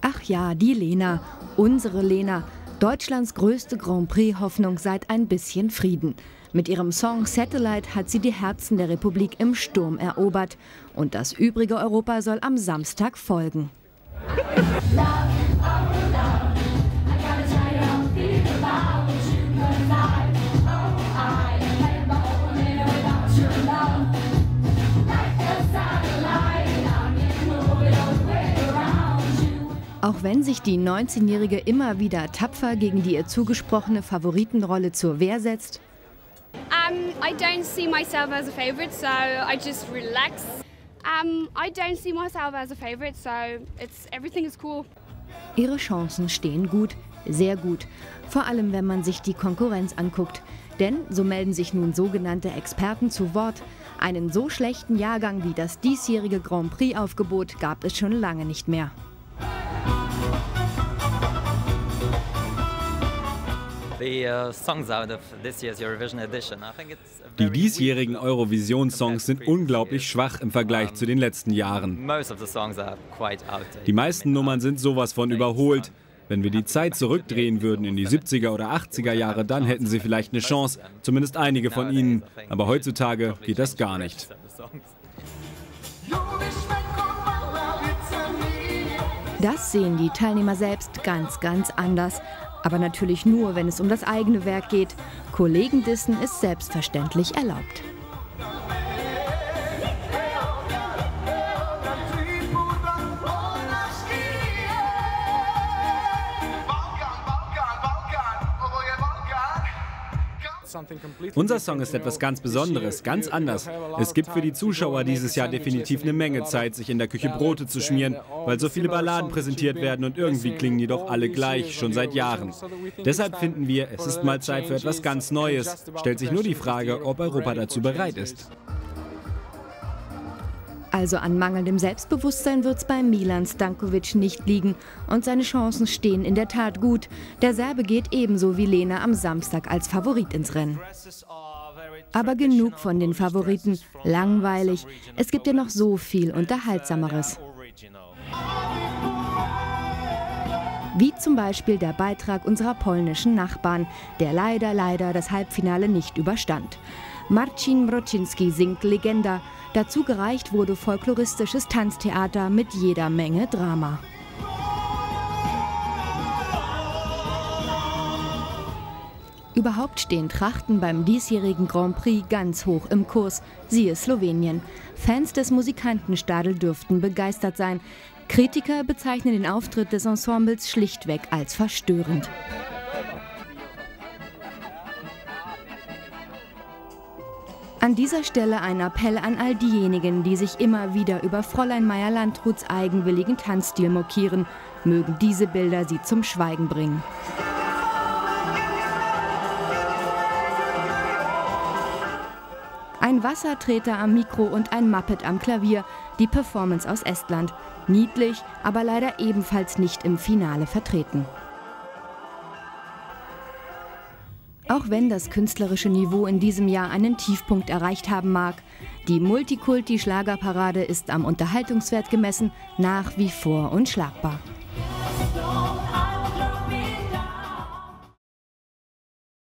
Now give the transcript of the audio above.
Ach ja, die Lena, unsere Lena, Deutschlands größte Grand Prix-Hoffnung seit Ein bisschen Frieden. Mit ihrem Song Satellite hat sie die Herzen der Republik im Sturm erobert. Und das übrige Europa soll am Samstag folgen. Auch wenn sich die 19-Jährige immer wieder tapfer gegen die ihr zugesprochene Favoritenrolle zur Wehr setzt, I don't see myself as a favorite, so I just relax. I don't see myself as a favorite, so everything is cool. Ihre Chancen stehen gut, sehr gut. Vor allem, wenn man sich die Konkurrenz anguckt. Denn, so melden sich nun sogenannte Experten zu Wort, einen so schlechten Jahrgang wie das diesjährige Grand Prix-Aufgebot gab es schon lange nicht mehr. Die diesjährigen Eurovision-Songs sind unglaublich schwach im Vergleich zu den letzten Jahren. Die meisten Nummern sind sowas von überholt. Wenn wir die Zeit zurückdrehen würden in die 70er oder 80er Jahre, dann hätten sie vielleicht eine Chance, zumindest einige von ihnen. Aber heutzutage geht das gar nicht. Das sehen die Teilnehmer selbst ganz, ganz anders. Aber natürlich nur, wenn es um das eigene Werk geht. Kollegendissen ist selbstverständlich erlaubt. Unser Song ist etwas ganz Besonderes, ganz anders. Es gibt für die Zuschauer dieses Jahr definitiv eine Menge Zeit, sich in der Küche Brote zu schmieren, weil so viele Balladen präsentiert werden und irgendwie klingen die doch alle gleich, schon seit Jahren. Deshalb finden wir, es ist mal Zeit für etwas ganz Neues. Stellt sich nur die Frage, ob Europa dazu bereit ist. Also an mangelndem Selbstbewusstsein wird es bei Milan Stankovic nicht liegen. Und seine Chancen stehen in der Tat gut. Der Serbe geht ebenso wie Lena am Samstag als Favorit ins Rennen. Aber genug von den Favoriten. Langweilig. Es gibt ja noch so viel Unterhaltsameres. Wie zum Beispiel der Beitrag unserer polnischen Nachbarn, der leider das Halbfinale nicht überstand. Marcin Mroczynski singt Legenda. Dazu gereicht wurde folkloristisches Tanztheater mit jeder Menge Drama. Überhaupt stehen Trachten beim diesjährigen Grand Prix ganz hoch im Kurs, siehe Slowenien. Fans des Musikantenstadel dürften begeistert sein. Kritiker bezeichnen den Auftritt des Ensembles schlichtweg als verstörend. An dieser Stelle ein Appell an all diejenigen, die sich immer wieder über Fräulein Meyer-Landruts eigenwilligen Tanzstil mokieren. Mögen diese Bilder sie zum Schweigen bringen. Ein Wassertreter am Mikro und ein Muppet am Klavier, die Performance aus Estland. Niedlich, aber leider ebenfalls nicht im Finale vertreten. Auch wenn das künstlerische Niveau in diesem Jahr einen Tiefpunkt erreicht haben mag, die Multikulti-Schlagerparade ist am Unterhaltungswert gemessen nach wie vor unschlagbar.